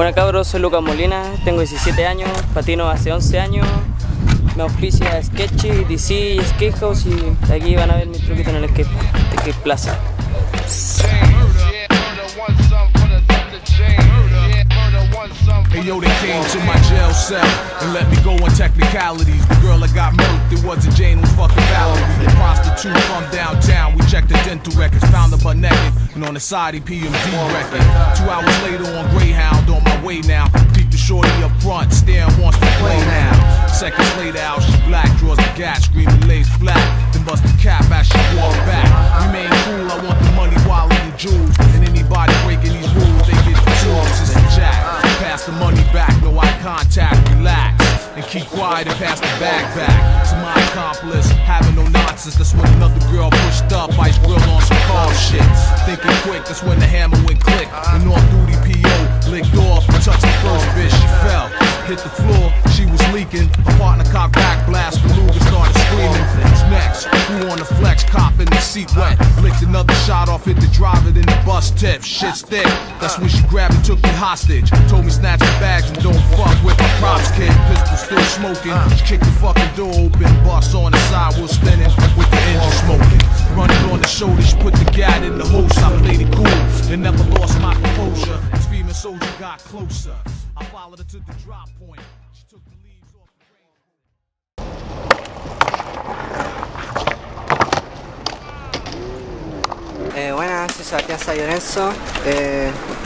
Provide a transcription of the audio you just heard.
Bueno cabros, soy Lukas Molina, tengo 17 años, patino hace 11 años, me auspicia Sketchy, DC, Skate House y aquí van a ver mis truquitos en el Skate Plaza. Hey yo, they came to my jail cell and let me go on technicalities. The girl that got murked, it wasn't Jane, it was fucking Valerie. The prostitute from downtown, we checked the dental records, found the butt naked, and on the side he PMD record. 2 hours later on Greyhound, on my way now. Peep the shorty up front, stare wants to play now. Seconds later out, she black, draws the gas, screaming lays flat, then bust the cap as she walk back. Remain cool, I want the money, wallet, and jewels, and anybody breaking these rules, they get the tools, it's the jack. Pass the money back, no eye contact, relax, and keep quiet and pass the bag back. To my accomplice, having no nonsense, that's when another girl pushed up, ice grill on some car shit. Thinking quick, that's when the hammer went click. An off-duty PO licked off, touched the first bitch, she fell, hit the floor, she was leaking. Her partner cop back blast from Lugas, started screaming. What's next? Who on the flex, cop in the seat wet. Licked another shot off, hit the driver, then the bus tip. Shit's thick, that's when she grabbed and took me hostage. Told me snatch the bags and don't fuck with my props, kid. Pistol still smoking. She kicked the fucking door open. Bus on the side, we're spinning with the engine smoking. Running on the shoulder, she put the gat in the hose. I played it cool and never lost my composure. This female soldier got closer. I followed her to the drop point. She took the leaves off the rain. Buenas, soy Sebastián Sayo Lorenzo.